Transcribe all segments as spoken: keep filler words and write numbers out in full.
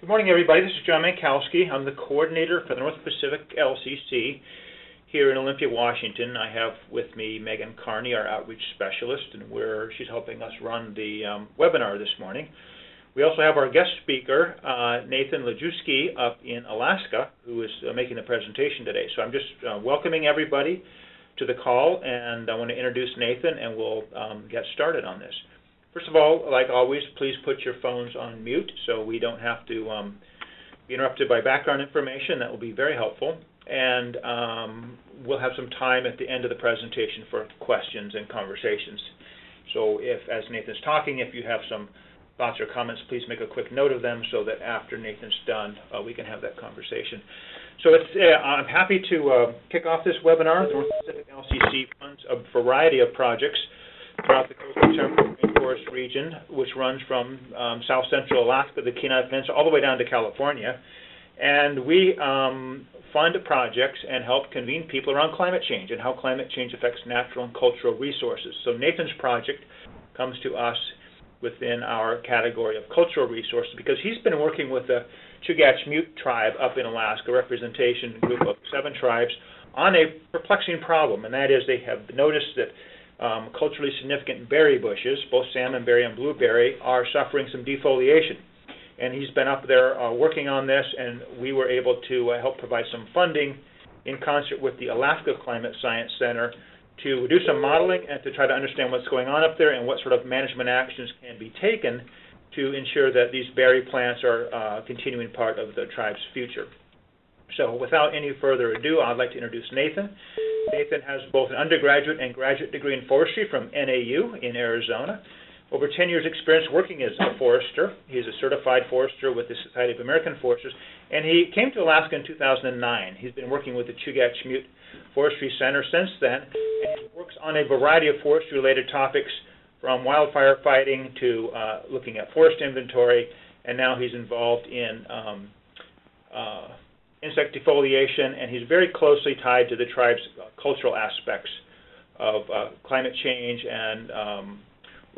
Good morning, everybody. This is John Mankowski. I'm the coordinator for the North Pacific L C C here in Olympia, Washington. I have with me Megan Carney, our outreach specialist, and we're, she's helping us run the um, webinar this morning. We also have our guest speaker, uh, Nathan Lojewski up in Alaska, who is uh, making the presentation today. So I'm just uh, welcoming everybody to the call, and I want to introduce Nathan, and we'll um, get started on this. First of all, like always, please put your phones on mute so we don't have to um, be interrupted by background information. That will be very helpful. And um, we'll have some time at the end of the presentation for questions and conversations. So if, as Nathan's talking, if you have some thoughts or comments, please make a quick note of them so that after Nathan's done, uh, we can have that conversation. So it's, uh, I'm happy to uh, kick off this webinar. The North Pacific L C C funds a variety of projects throughout the coastal temperate rainforest region, which runs from um, south central Alaska, the Kenai Peninsula, all the way down to California. And we um, fund projects and help convene people around climate change and how climate change affects natural and cultural resources. So Nathan's project comes to us within our category of cultural resources because he's been working with the Chugachmiut tribe up in Alaska, representation group of seven tribes, on a perplexing problem, and that is they have noticed that Um, culturally significant berry bushes, both salmonberry and blueberry, are suffering some defoliation. And he's been up there uh, working on this, and we were able to uh, help provide some funding in concert with the Alaska Climate Science Center to do some modeling and to try to understand what's going on up there and what sort of management actions can be taken to ensure that these berry plants are uh, continuing part of the tribe's future. So without any further ado, I'd like to introduce Nathan. Nathan has both an undergraduate and graduate degree in forestry from N A U in Arizona. Over ten years experience working as a forester. He's a certified forester with the Society of American Foresters, and he came to Alaska in two thousand nine. He's been working with the Chugachmiut Forestry Center since then, and he works on a variety of forestry-related topics from wildfire fighting to uh, looking at forest inventory, and now he's involved in um, uh, insect defoliation, and he's very closely tied to the tribe's cultural aspects of uh, climate change and um,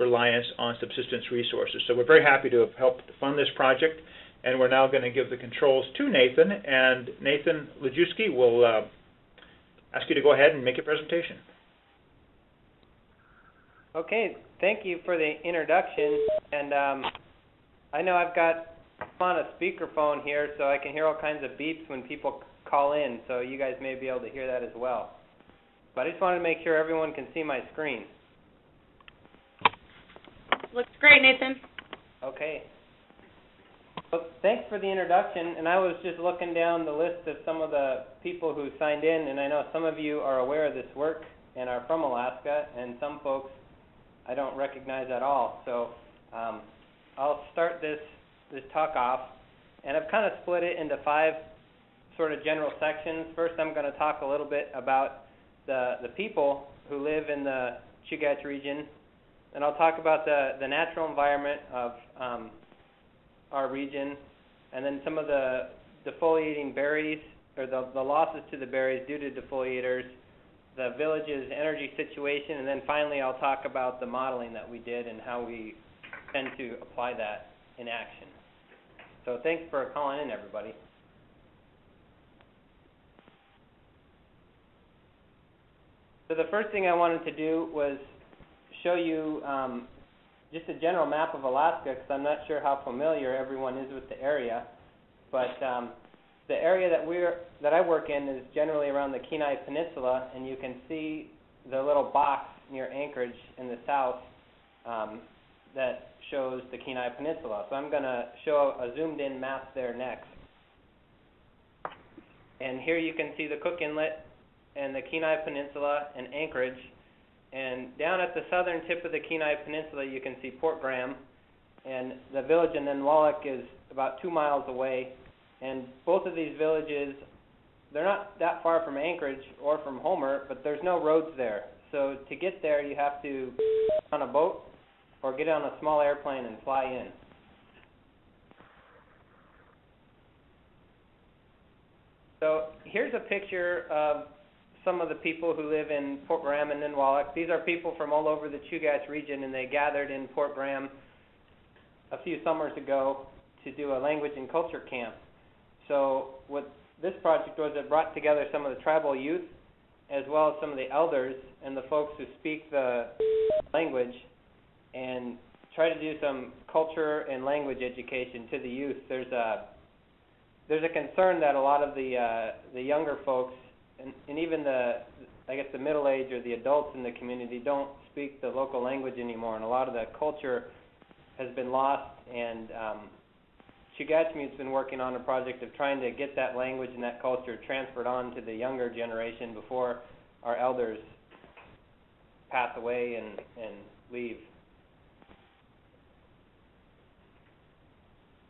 reliance on subsistence resources. So we're very happy to have helped fund this project, and we're now going to give the controls to Nathan, and Nathan Lojewski will uh, ask you to go ahead and make your presentation. Okay, thank you for the introduction, and um, I know I've got on a speakerphone here, so I can hear all kinds of beeps when people call in, so you guys may be able to hear that as well. But I just wanted to make sure everyone can see my screen. Looks great, Nathan. Okay. Well, thanks for the introduction, and I was just looking down the list of some of the people who signed in, and I know some of you are aware of this work and are from Alaska, and some folks I don't recognize at all. So um, I'll start this this talk off, and I've kind of split it into five sort of general sections. First, I'm going to talk a little bit about the, the people who live in the Chugach region, and I'll talk about the, the natural environment of um, our region, and then some of the defoliating berries, or the, the losses to the berries due to defoliators, the village's energy situation, and then finally I'll talk about the modeling that we did and how we tend to apply that in action. So thanks for calling in, everybody. So the first thing I wanted to do was show you um, just a general map of Alaska, because I'm not sure how familiar everyone is with the area. But um, the area that we're that I work in is generally around the Kenai Peninsula, and you can see the little box near Anchorage in the south um, that shows the Kenai Peninsula. So I'm going to show a zoomed-in map there next. And here you can see the Cook Inlet and the Kenai Peninsula and Anchorage. And down at the southern tip of the Kenai Peninsula, you can see Port Graham. And the village in Nanwalek is about two miles away. And both of these villages, they're not that far from Anchorage or from Homer, but there's no roads there. So to get there, you have to get on a boat or get on a small airplane and fly in. So here's a picture of some of the people who live in Port Graham and Nanwalek. These are people from all over the Chugach region, and they gathered in Port Graham a few summers ago to do a language and culture camp. So what this project was, it brought together some of the tribal youth as well as some of the elders and the folks who speak the language, and try to do some culture and language education to the youth. There's a there's a concern that a lot of the uh, the younger folks and, and even the I guess the middle age or the adults in the community don't speak the local language anymore, and a lot of the culture has been lost. And um, Chugachmiut's been working on a project of trying to get that language and that culture transferred on to the younger generation before our elders pass away and, and leave.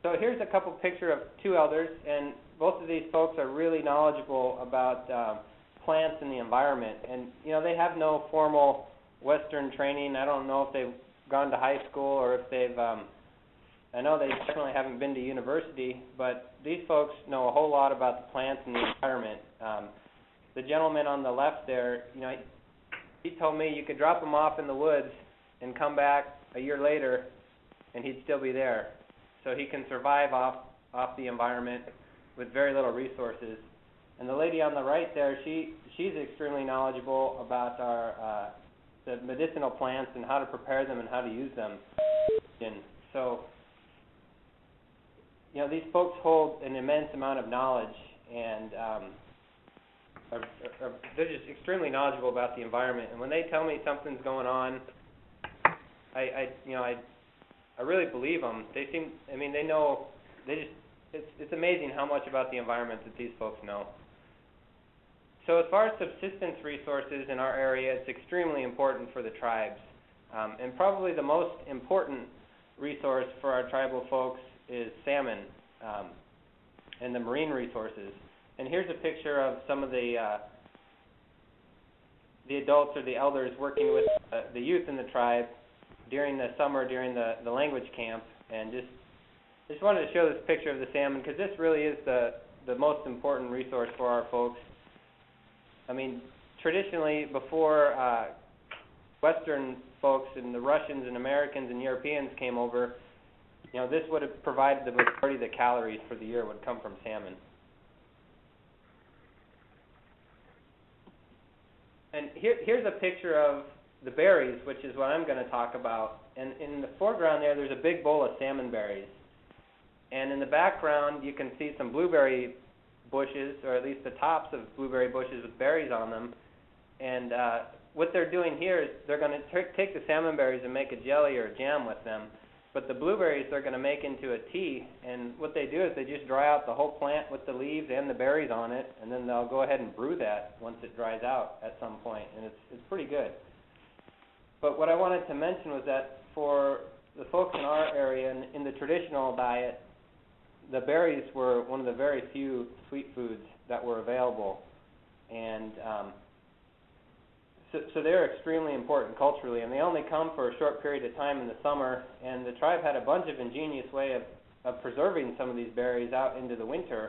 So here's a couple picture of two elders, and both of these folks are really knowledgeable about um, plants and the environment. And, you know, they have no formal Western training. I don't know if they've gone to high school or if they've... Um, I know they definitely haven't been to university, but these folks know a whole lot about the plants and the environment. Um, the gentleman on the left there, you know, he, he told me you could drop him off in the woods and come back a year later, and he'd still be there. So he can survive off off the environment with very little resources. And the lady on the right there, she she's extremely knowledgeable about our uh, the medicinal plants and how to prepare them and how to use them. And so. You know, these folks hold an immense amount of knowledge, and um, are, are, they're just extremely knowledgeable about the environment. And when they tell me something's going on, I, I you know, I, I really believe them. They seem, I mean, they know, they just, it's, it's amazing how much about the environment that these folks know. So as far as subsistence resources in our area, it's extremely important for the tribes. Um, and probably the most important resource for our tribal folks is salmon um, and the marine resources. And here's a picture of some of the uh, the adults or the elders working with uh, the youth in the tribe during the summer, during the, the language camp. And just just wanted to show this picture of the salmon because this really is the, the most important resource for our folks. I mean, traditionally, before uh, Western folks and the Russians and Americans and Europeans came over, you know, this would have provided the majority of the calories for the year would come from salmon. And here, here's a picture of the berries, which is what I'm going to talk about. And in the foreground there, there's a big bowl of salmon berries. And in the background, you can see some blueberry bushes, or at least the tops of blueberry bushes with berries on them. And uh, what they're doing here is they're going to take the salmon berries and make a jelly or a jam with them. But the blueberries they're going to make into a tea, and what they do is they just dry out the whole plant with the leaves and the berries on it, and then they'll go ahead and brew that once it dries out at some point, and it's it's pretty good. But what I wanted to mention was that for the folks in our area, in, in the traditional diet, the berries were one of the very few sweet foods that were available, and um, So, so they're extremely important culturally, and they only come for a short period of time in the summer, and the tribe had a bunch of ingenious way of, of preserving some of these berries out into the winter.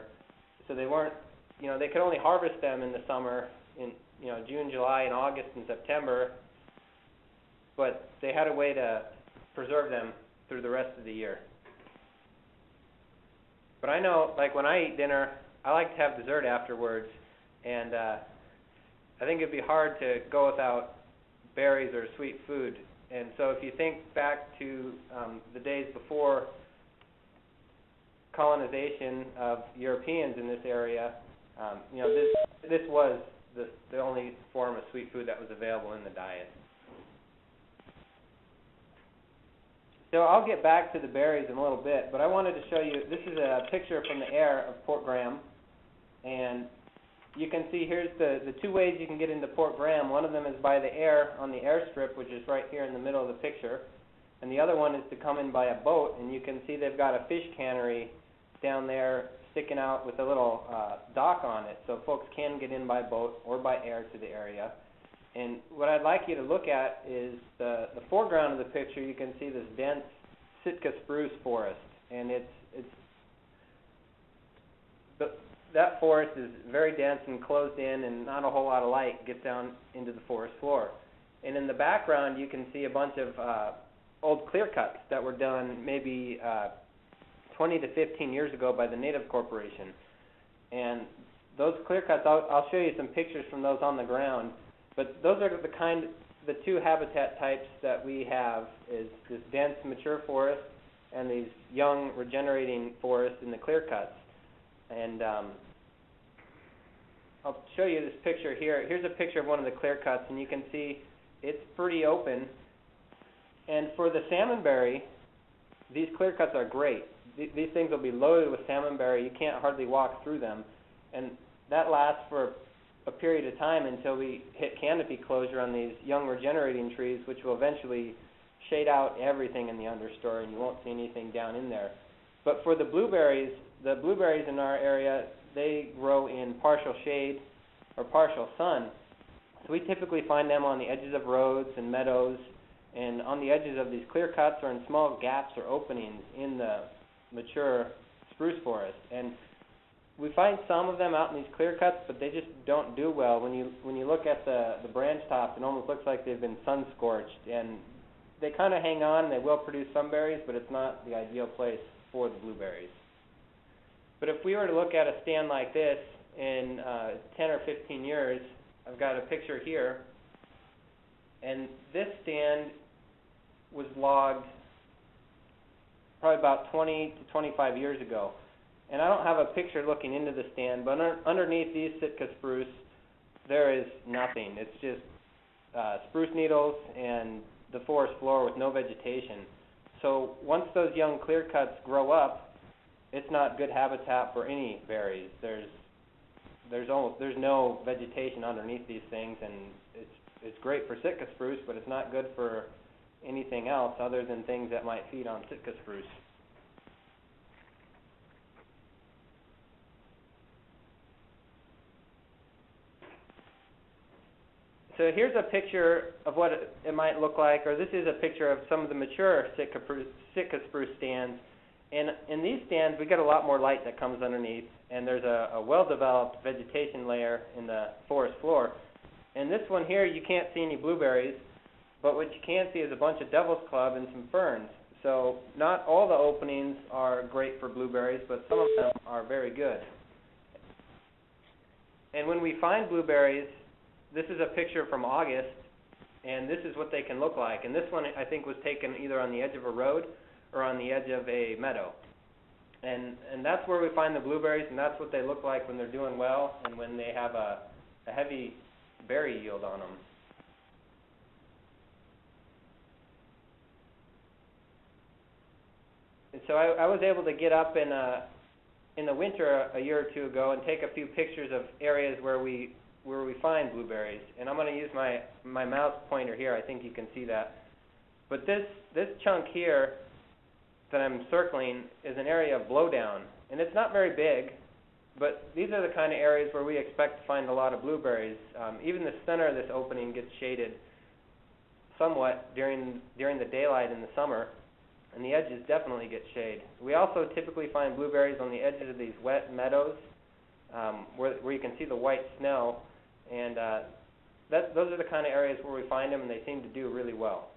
So they weren't, you know, they could only harvest them in the summer, in, you know, June, July, and August, and September, but they had a way to preserve them through the rest of the year. But I know, like when I eat dinner, I like to have dessert afterwards, and uh, I think it'd be hard to go without berries or sweet food. And so if you think back to um, the days before colonization of Europeans in this area, um, you know, this this was the, the only form of sweet food that was available in the diet. So I'll get back to the berries in a little bit, but I wanted to show you, this is a picture from the air of Port Graham, and you can see here's the, the two ways you can get into Port Graham. One of them is by the air, on the airstrip, which is right here in the middle of the picture. And the other one is to come in by a boat, and you can see they've got a fish cannery down there sticking out with a little uh, dock on it. So folks can get in by boat or by air to the area. And what I'd like you to look at is the, the foreground of the picture. You can see this dense Sitka spruce forest, and it's... it's the, that forest is very dense and closed in, and not a whole lot of light gets down into the forest floor. And in the background, you can see a bunch of uh, old clear cuts that were done maybe uh, twenty to fifteen years ago by the Native Corporation. And those clear cuts, I'll, I'll show you some pictures from those on the ground, but those are the kind, the two habitat types that we have is this dense, mature forest and these young, regenerating forests in the clear cuts. And um, I'll show you this picture here. Here's a picture of one of the clear cuts, and you can see it's pretty open. And for the salmonberry, these clear cuts are great. Th these things will be loaded with salmonberry. You can't hardly walk through them. And that lasts for a period of time until we hit canopy closure on these young regenerating trees, which will eventually shade out everything in the understory, and you won't see anything down in there. But for the blueberries, the blueberries in our area, they grow in partial shade or partial sun. So we typically find them on the edges of roads and meadows, and on the edges of these clear cuts or in small gaps or openings in the mature spruce forest. And we find some of them out in these clear cuts, but they just don't do well. When you when you look at the, the branch tops, it almost looks like they've been sun-scorched. And they kind of hang on. They will produce some berries, but it's not the ideal place for the blueberries. But if we were to look at a stand like this in uh, ten or fifteen years, I've got a picture here. And this stand was logged probably about twenty to twenty-five years ago. And I don't have a picture looking into the stand, but un underneath these Sitka spruce, there is nothing. It's just uh, spruce needles and the forest floor with no vegetation. So once those young clear cuts grow up, it's not good habitat for any berries. There's there's almost there's no vegetation underneath these things, and it's it's great for Sitka spruce, but it's not good for anything else other than things that might feed on Sitka spruce. So here's a picture of what it might look like, or this is a picture of some of the mature Sitka spruce, Sitka spruce stands. And in these stands, we get a lot more light that comes underneath, and there's a, a well-developed vegetation layer in the forest floor. And this one here, you can't see any blueberries, but what you can see is a bunch of Devil's Club and some ferns. So not all the openings are great for blueberries, but some of them are very good. And when we find blueberries, this is a picture from August, and this is what they can look like. And this one, I think, was taken either on the edge of a road or on the edge of a meadow. And and that's where we find the blueberries, and that's what they look like when they're doing well and when they have a, a heavy berry yield on them. And so I, I was able to get up in, a, in the winter a year or two ago and take a few pictures of areas where we where we find blueberries. And I'm going to use my, my mouse pointer here. I think you can see that. But this, this chunk here that I'm circling is an area of blowdown. And it's not very big, but these are the kind of areas where we expect to find a lot of blueberries. Um, even the center of this opening gets shaded somewhat during, during the daylight in the summer, and the edges definitely get shade. We also typically find blueberries on the edges of these wet meadows um, where, where you can see the white snow. And uh, that, those are the kind of areas where we find them, and they seem to do really well.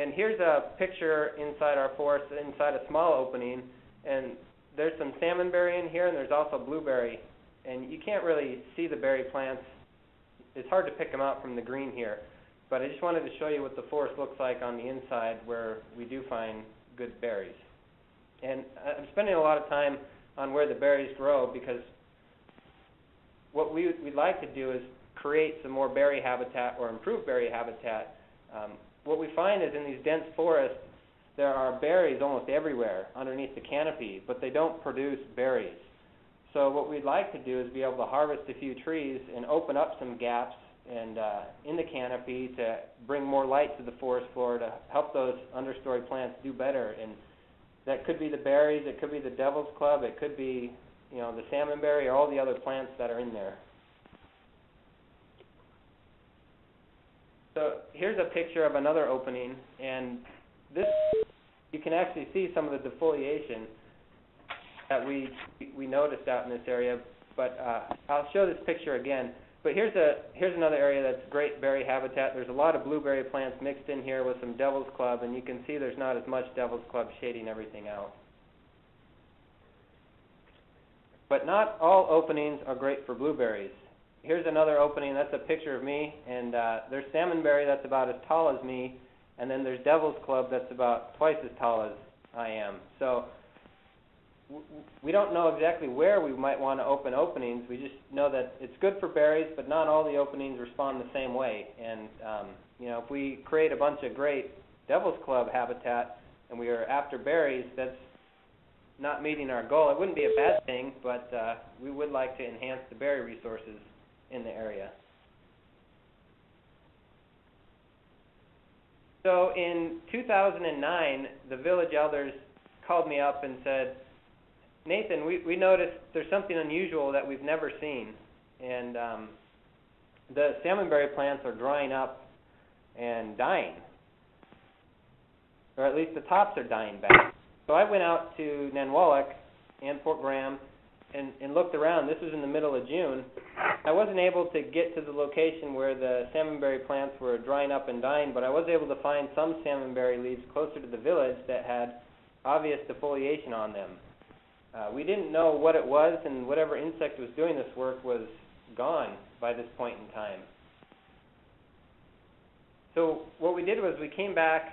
And here's a picture inside our forest, inside a small opening, and there's some salmonberry in here, and there's also blueberry. And you can't really see the berry plants. It's hard to pick them out from the green here. But I just wanted to show you what the forest looks like on the inside where we do find good berries. And I'm spending a lot of time on where the berries grow, because what we, we'd like to do is create some more berry habitat or improve berry habitat. Um, what we find is in these dense forests, there are berries almost everywhere underneath the canopy, but they don't produce berries. So what we'd like to do is be able to harvest a few trees and open up some gaps and uh, in the canopy to bring more light to the forest floor to help those understory plants do better. And that could be the berries, it could be the Devil's Club, it could be, you know, the salmonberry, or all the other plants that are in there. So here's a picture of another opening, and this, you can actually see some of the defoliation that we, we noticed out in this area, but uh, I'll show this picture again. But here's a here's another area that's great berry habitat. There's a lot of blueberry plants mixed in here with some Devil's Club, and you can see there's not as much Devil's Club shading everything out. But not all openings are great for blueberries. Here's another opening. That's a picture of me, and uh, there's salmonberry that's about as tall as me, and then there's Devil's Club that's about twice as tall as I am. So we don't know exactly where we might want to open openings. We just know that it's good for berries, but not all the openings respond the same way. And um, you know, if we create a bunch of great Devil's Club habitat and we are after berries, that's not meeting our goal. It wouldn't be a bad thing, but uh, we would like to enhance the berry resources in the area. So in two thousand nine, the village elders called me up and said, Nathan, we, we noticed there's something unusual that we've never seen, and um, the salmonberry plants are drying up and dying, or at least the tops are dying back. So I went out to Nanwalek and Port Graham and, and looked around. This was in the middle of June. I wasn't able to get to the location where the salmonberry plants were drying up and dying, but I was able to find some salmonberry leaves closer to the village that had obvious defoliation on them. Uh, we didn't know what it was, and whatever insect was doing this work was gone by this point in time. So what we did was we came back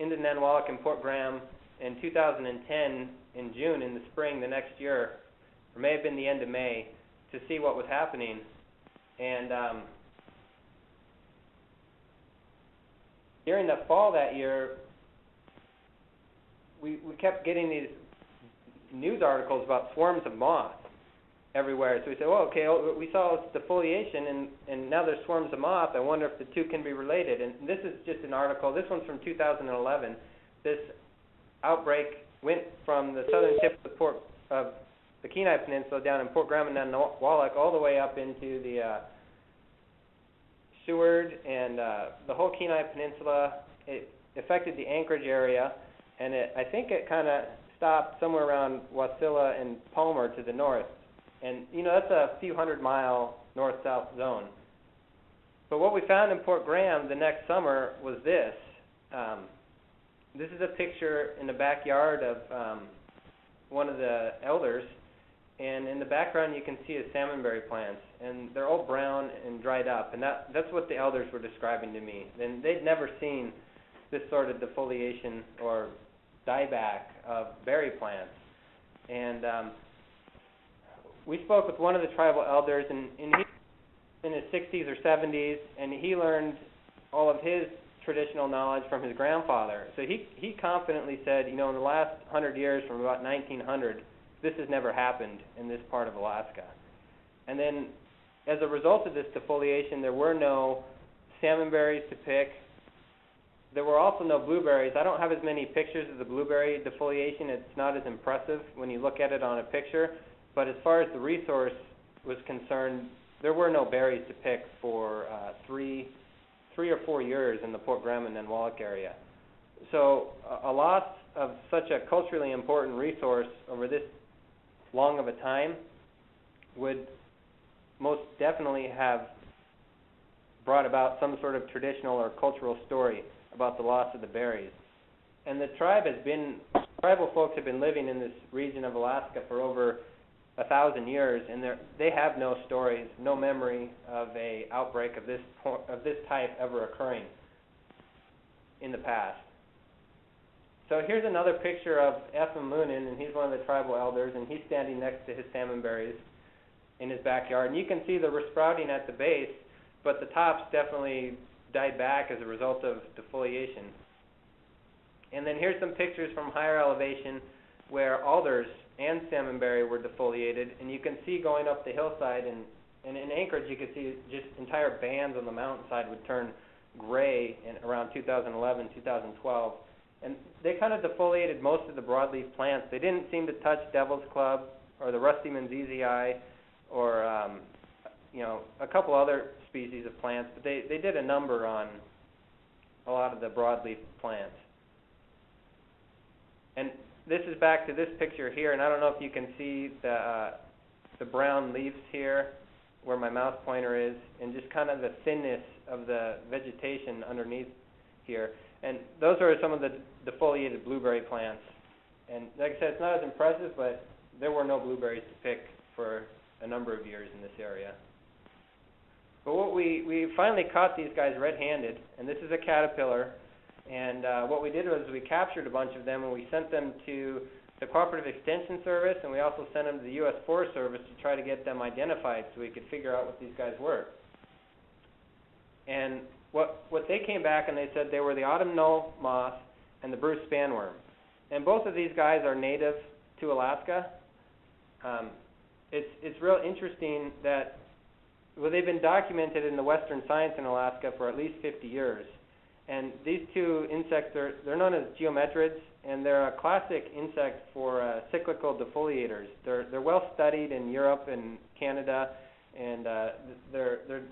into Nanwalek and Port Graham in two thousand ten in June, in the spring the next year, or may have been the end of May, to see what was happening. And um, during the fall that year, we, we kept getting these news articles about swarms of moths everywhere. So we said, well, okay, we saw defoliation, and, and now there's swarms of moths. I wonder if the two can be related. And this is just an article. This one's from two thousand eleven. This outbreak went from the southern tip of the, port, of the Kenai Peninsula down in Port Graham and Nanwalek all the way up into the uh, Seward and uh, the whole Kenai Peninsula. It affected the Anchorage area, and it, I think it kind of stopped somewhere around Wasilla and Palmer to the north. And, you know, that's a few hundred mile north-south zone. But what we found in Port Graham the next summer was this. Um, this is a picture in the backyard of um, one of the elders. And in the background you can see his salmonberry plants. And they're all brown and dried up. And that, that's what the elders were describing to me. And they'd never seen this sort of defoliation or dieback of berry plants. And um, we spoke with one of the tribal elders, and, and he was in his sixties or seventies, and he learned all of his traditional knowledge from his grandfather. So he, he confidently said, you know, in the last one hundred years, from about nineteen hundred, this has never happened in this part of Alaska. And then as a result of this defoliation, there were no salmonberries to pick. There were also no blueberries. I don't have as many pictures of the blueberry defoliation. It's not as impressive when you look at it on a picture. But as far as the resource was concerned, there were no berries to pick for uh, three, three or four years in the Port Graham and Nanwalek area. So a, a loss of such a culturally important resource over this long of a time would most definitely have brought about some sort of traditional or cultural story about the loss of the berries. And the tribe has been, tribal folks have been living in this region of Alaska for over a thousand years, and they have no stories, no memory of a outbreak of this, of this type ever occurring in the past. So here's another picture of Ethan Lunin, and he's one of the tribal elders, and he's standing next to his salmonberries in his backyard. And you can see the resprouting at the base, but the tops definitely died back as a result of defoliation. And then here's some pictures from higher elevation where alders and salmonberry were defoliated, and you can see going up the hillside, and, and in Anchorage you could see just entire bands on the mountainside would turn gray in around two thousand eleven, two thousand twelve. And they kind of defoliated most of the broadleaf plants. They didn't seem to touch Devil's Club or the Rusty Manzizii or um, you know, a couple other species of plants, but they, they did a number on a lot of the broadleaf plants. And this is back to this picture here, and I don't know if you can see the, uh, the brown leaves here where my mouse pointer is, and just kind of the thinness of the vegetation underneath here. And those are some of the defoliated blueberry plants. And like I said, it's not as impressive, but there were no blueberries to pick for a number of years in this area. But what we, we finally caught these guys red-handed, and this is a caterpillar. And uh, what we did was we captured a bunch of them, and we sent them to the Cooperative Extension Service, and we also sent them to the U S Forest Service to try to get them identified so we could figure out what these guys were. And what, what they came back and they said they were the autumnal moth and the Bruce Spanworm. And both of these guys are native to Alaska. Um, it's, it's real interesting that, well, they've been documented in the Western science in Alaska for at least fifty years. And these two insects, are, they're known as geometrids, and they're a classic insect for uh, cyclical defoliators. They're, they're well studied in Europe and Canada, and uh, they're, they're,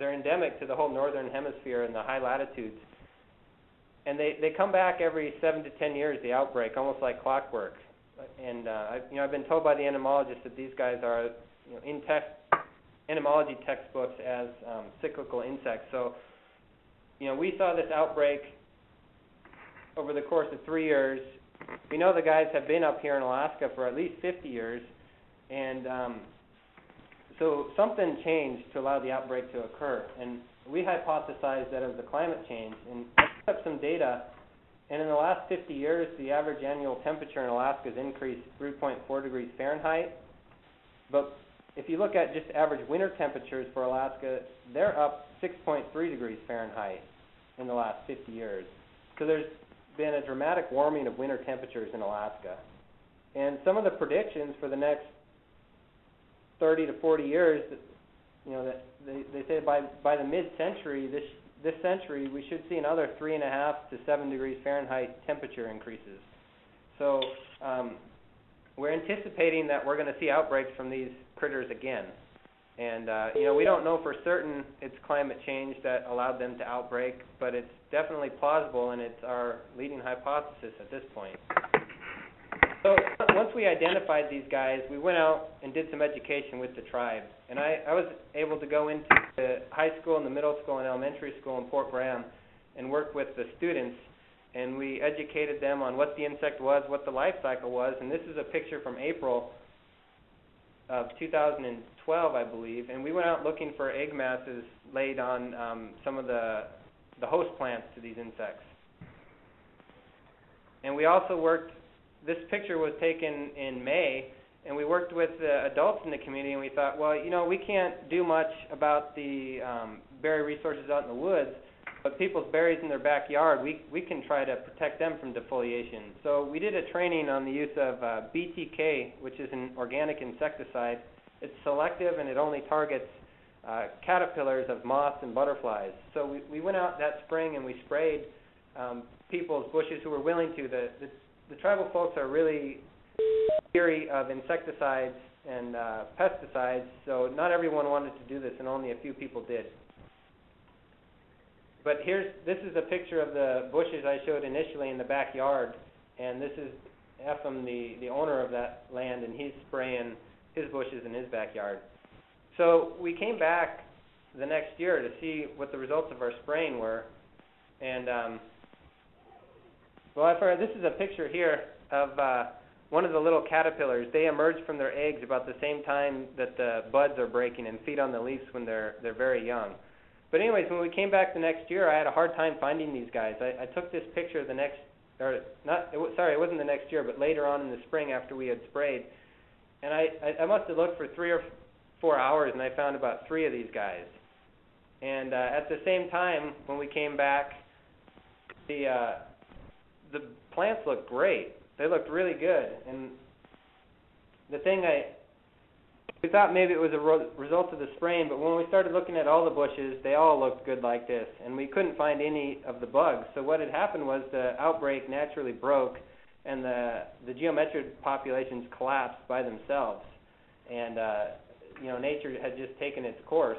they're endemic to the whole northern hemisphere and the high latitudes. And they, they come back every seven to ten years, the outbreak, almost like clockwork. And uh, I, you know, I've been told by the entomologists that these guys are, you know, in text, entomology textbooks as um, cyclical insects. So, you know, we saw this outbreak over the course of three years. We know the guys have been up here in Alaska for at least fifty years, and um, so something changed to allow the outbreak to occur. And we hypothesized that it was the climate change, and I picked up some data. And in the last fifty years, the average annual temperature in Alaska has increased three point four degrees Fahrenheit. But if you look at just average winter temperatures for Alaska, they're up six point three degrees Fahrenheit in the last fifty years. So there's been a dramatic warming of winter temperatures in Alaska. And some of the predictions for the next thirty to forty years, you know, that they, they say by, by the mid-century, this, this century, we should see another three and a half to seven degrees Fahrenheit temperature increases. So um, we're anticipating that we're going to see outbreaks from these critters again. And, uh, you know, we don't know for certain it's climate change that allowed them to outbreak, but it's definitely plausible, and it's our leading hypothesis at this point. So once we identified these guys, we went out and did some education with the tribe. And I, I was able to go into the high school and the middle school and elementary school in Port Graham and work with the students. And we educated them on what the insect was, what the life cycle was. And this is a picture from April of two thousand twelve, I believe, and we went out looking for egg masses laid on um, some of the, the host plants to these insects. And we also worked, this picture was taken in May, and we worked with the adults in the community, and we thought, well, you know, we can't do much about the um, berry resources out in the woods, but people's berries in their backyard, we, we can try to protect them from defoliation. So we did a training on the use of uh, B T K, which is an organic insecticide. It's selective, and it only targets uh, caterpillars of moths and butterflies. So we, we went out that spring, and we sprayed um, people's bushes who were willing to. The, the, the tribal folks are really wary of insecticides and uh, pesticides, so not everyone wanted to do this, and only a few people did. But here's, this is a picture of the bushes I showed initially in the backyard, and this is Ephraim, the, the owner of that land, and he's spraying his bushes in his backyard. So we came back the next year to see what the results of our spraying were. And, um, well, I've heard, this is a picture here of uh, one of the little caterpillars. They emerge from their eggs about the same time that the buds are breaking and feed on the leaves when they're, they're very young. But anyways, when we came back the next year, I had a hard time finding these guys. I, I took this picture the next, or not, it was, sorry, it wasn't the next year, but later on in the spring after we had sprayed. And I, I must have looked for three or four hours, and I found about three of these guys. And uh, at the same time, when we came back, the uh, the plants looked great. They looked really good. And the thing I... We thought maybe it was a result of the spraying, but when we started looking at all the bushes, they all looked good like this, and we couldn't find any of the bugs. So what had happened was the outbreak naturally broke, and the, the geometrid populations collapsed by themselves, and uh, you know, nature had just taken its course.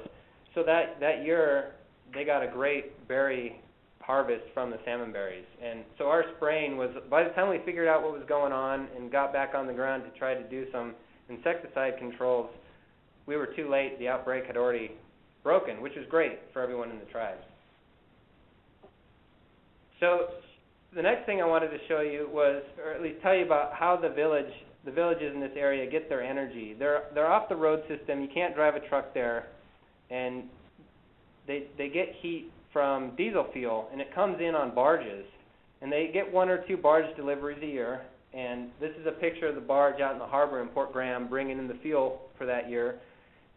So that, that year, they got a great berry harvest from the salmon berries. And so our spraying was, by the time we figured out what was going on and got back on the ground to try to do some insecticide controls, we were too late. The outbreak had already broken, which is great for everyone in the tribe. So the next thing I wanted to show you was, or at least tell you about how the village, the villages in this area get their energy. They're they're off the road system. You can't drive a truck there, and they they get heat from diesel fuel, and it comes in on barges. And they get one or two barge deliveries a year. And this is a picture of the barge out in the harbor in Port Graham bringing in the fuel for that year.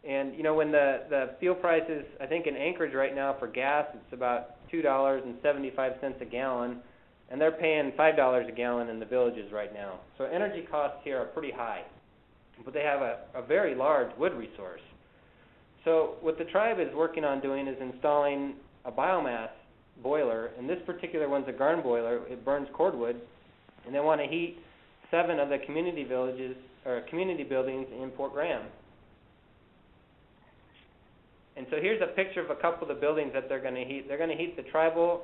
And, you know, when the, the fuel prices, I think in Anchorage right now for gas, it's about two dollars and seventy-five cents a gallon. And they're paying five dollars a gallon in the villages right now. So energy costs here are pretty high. But they have a, a very large wood resource. So what the tribe is working on doing is installing a biomass boiler. And this particular one's a Garn boiler. It burns cordwood. And they want to heat seven of the community villages or community buildings in Port Graham. And so here's a picture of a couple of the buildings that they're going to heat. They're going to heat the tribal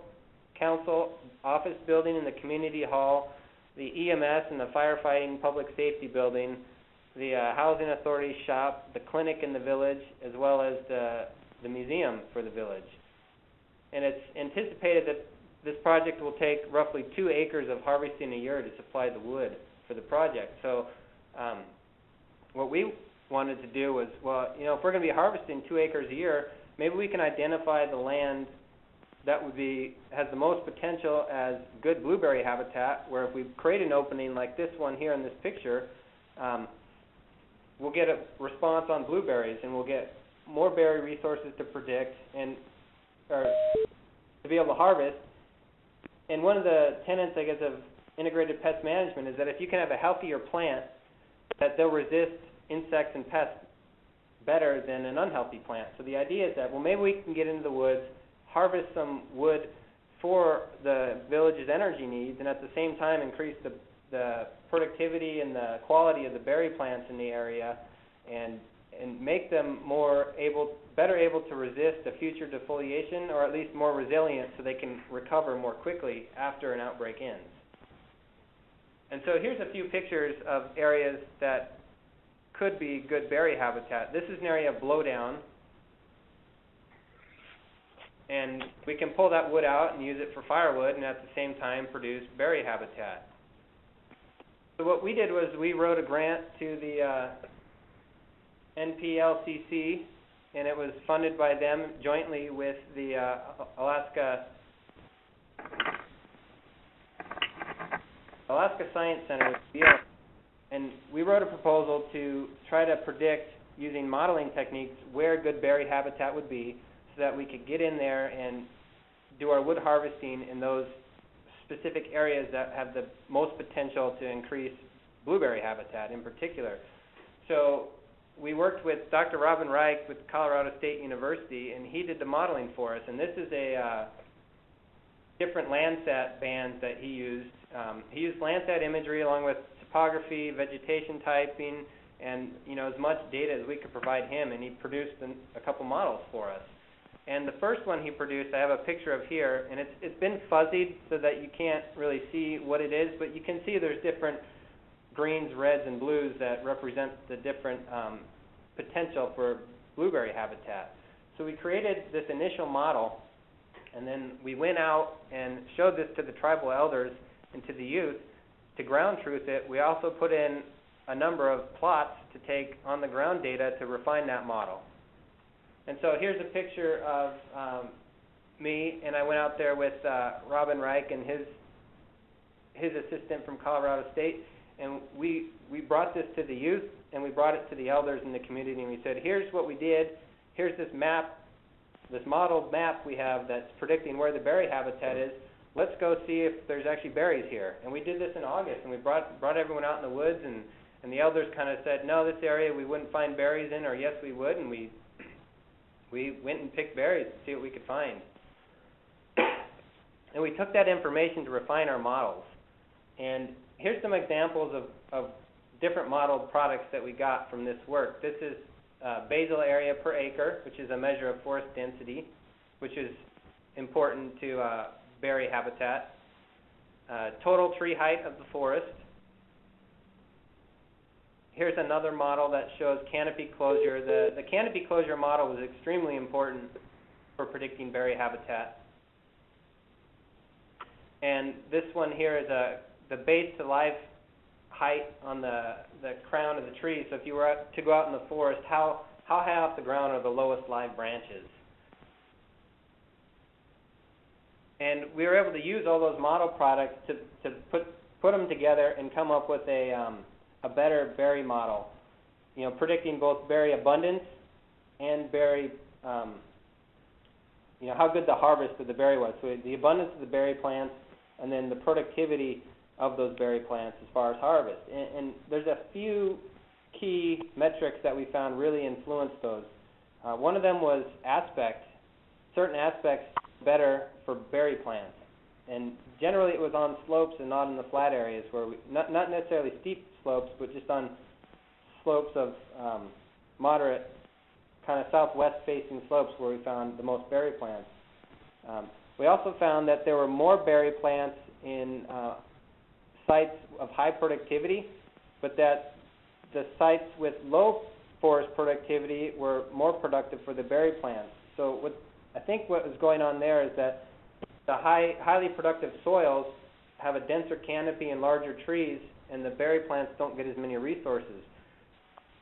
council office building and the community hall, the E M S and the firefighting public safety building, the uh, housing authority shop, the clinic in the village, as well as the, the museum for the village. And it's anticipated that this project will take roughly two acres of harvesting a year to supply the wood for the project. So um, what we wanted to do was, well, you know, if we're going to be harvesting two acres a year, maybe we can identify the land that would be, has the most potential as good blueberry habitat, where if we create an opening like this one here in this picture, um, we'll get a response on blueberries, and we'll get more berry resources to predict and or to be able to harvest. And one of the tenets, I guess, of integrated pest management is that if you can have a healthier plant, that they'll resist insects and pests better than an unhealthy plant. So the idea is that, well, maybe we can get into the woods, harvest some wood for the village's energy needs, and at the same time increase the, the productivity and the quality of the berry plants in the area, and and make them more able, better able to resist a future defoliation, or at least more resilient so they can recover more quickly after an outbreak ends. And so here's a few pictures of areas that could be good berry habitat. This is an area of blowdown, and we can pull that wood out and use it for firewood and at the same time produce berry habitat. So what we did was we wrote a grant to the uh, N P L C C, and it was funded by them jointly with the uh, Alaska Alaska Science Center, and we wrote a proposal to try to predict using modeling techniques where good berry habitat would be, so that we could get in there and do our wood harvesting in those specific areas that have the most potential to increase blueberry habitat in particular. So we worked with Doctor Robin Reich with Colorado State University, and he did the modeling for us. And this is a uh, different Landsat bands that he used. Um, he used Landsat imagery along with topography, vegetation typing, and you know as much data as we could provide him. And he produced an, a couple models for us. And the first one he produced, I have a picture of here, and it's it's been fuzzied so that you can't really see what it is, but you can see there's different greens, reds, and blues that represent the different um, potential for blueberry habitat. So we created this initial model, and then we went out and showed this to the tribal elders and to the youth to ground truth it. We also put in a number of plots to take on-the-ground data to refine that model. And so here's a picture of um, me, and I went out there with uh, Robin Reich and his his assistant from Colorado State, and we we brought this to the youth, and we brought it to the elders in the community, and we said, here's what we did, here's this map, this modeled map we have that's predicting where the berry habitat is. Let's go see if there's actually berries here. And we did this in August, and we brought brought everyone out in the woods, and, and the elders kind of said, no, this area we wouldn't find berries in, or yes, we would, and we We went and picked berries to see what we could find. And we took that information to refine our models. And here's some examples of, of different modeled products that we got from this work. This is uh, basal area per acre, which is a measure of forest density, which is important to uh, berry habitat. Uh, total tree height of the forest. here's another model that shows canopy closure. The, the canopy closure model was extremely important for predicting berry habitat. And this one here is a, the base to live height on the, the crown of the tree. So if you were out to go out in the forest, how, how high off the ground are the lowest live branches? And we were able to use all those model products to, to put, put them together and come up with a, um, a better berry model, you know, predicting both berry abundance and berry, um, you know, how good the harvest of the berry was. So the abundance of the berry plants and then the productivity of those berry plants as far as harvest. And, and there's a few key metrics that we found really influenced those. Uh, one of them was aspect, certain aspects better for berry plants. And generally it was on slopes and not in the flat areas where we, not, not necessarily steep slopes, but just on slopes of um, moderate, kind of southwest-facing slopes where we found the most berry plants. Um, we also found that there were more berry plants in uh, sites of high productivity, but that the sites with low forest productivity were more productive for the berry plants. So what, I think what was going on there is that the high, highly productive soils have a denser canopy and larger trees, and the berry plants don't get as many resources.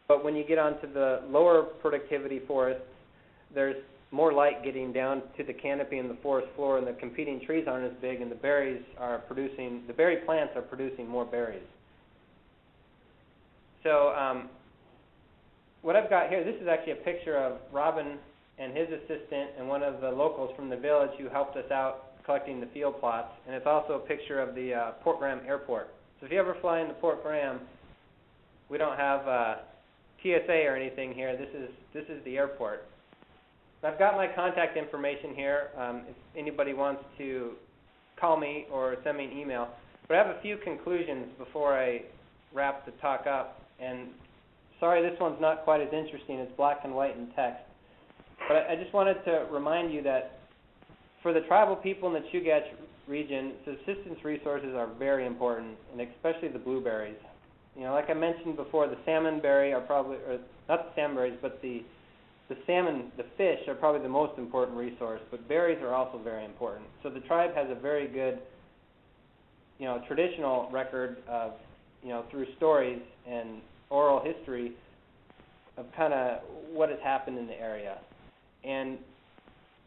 But when you get onto the lower productivity forests, there's more light getting down to the canopy and the forest floor, and the competing trees aren't as big, and the berries are producing, the berry plants are producing more berries. So um, what I've got here, this is actually a picture of Robin and his assistant and one of the locals from the village who helped us out collecting the field plots. And it's also a picture of the uh, Port Graham airport. So if you ever fly into Port Graham, we don't have uh, T S A or anything here. This is, this is the airport. I've got my contact information here um, if anybody wants to call me or send me an email. But I have a few conclusions before I wrap the talk up. And sorry, this one's not quite as interesting. It's black and white in text. But I, I just wanted to remind you that for the tribal people in the Chugach region, subsistence resources are very important, and especially the blueberries. You know, like I mentioned before, the salmon berry are probably, or not the salmon berries, but the, the salmon, the fish are probably the most important resource, but berries are also very important. So the tribe has a very good, you know, traditional record of, you know, through stories and oral history of kind of what has happened in the area. And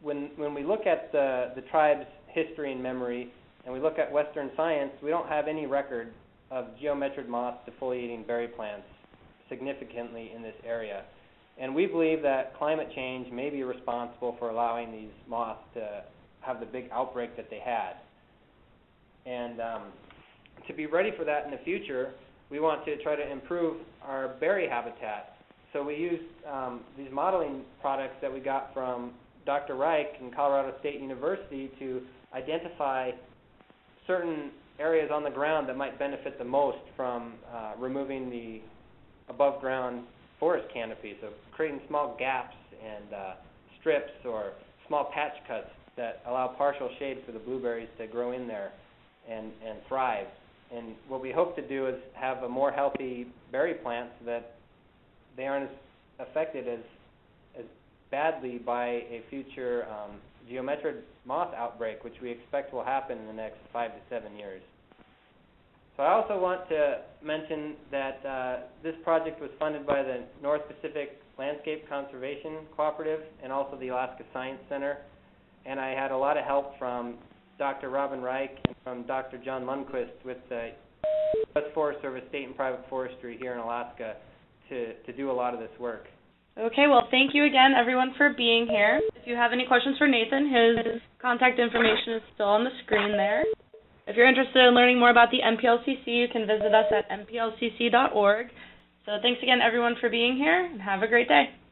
when, when we look at the, the tribe's history and memory, and we look at Western science, we don't have any record of geometrid moths defoliating berry plants significantly in this area. And we believe that climate change may be responsible for allowing these moths to have the big outbreak that they had. And um, to be ready for that in the future, we want to try to improve our berry habitat. So we used um, these modeling products that we got from Doctor Reich in Colorado State University to identify certain areas on the ground that might benefit the most from uh, removing the above ground forest canopy. So creating small gaps and uh, strips or small patch cuts that allow partial shade for the blueberries to grow in there and, and thrive. And what we hope to do is have a more healthy berry plant so that they aren't as affected as, as badly by a future um, geometrid moth outbreak, which we expect will happen in the next five to seven years. So I also want to mention that uh, this project was funded by the North Pacific Landscape Conservation Cooperative and also the Alaska Science Center. And I had a lot of help from Doctor Robin Reich and from Doctor John Lundquist with the U S Forest Service, State and Private Forestry here in Alaska, To, to do a lot of this work. Okay, well, thank you again, everyone, for being here. If you have any questions for Nathan, his contact information is still on the screen there. If you're interested in learning more about the N P L C C, you can visit us at N P L C C dot org. So thanks again, everyone, for being here, and have a great day.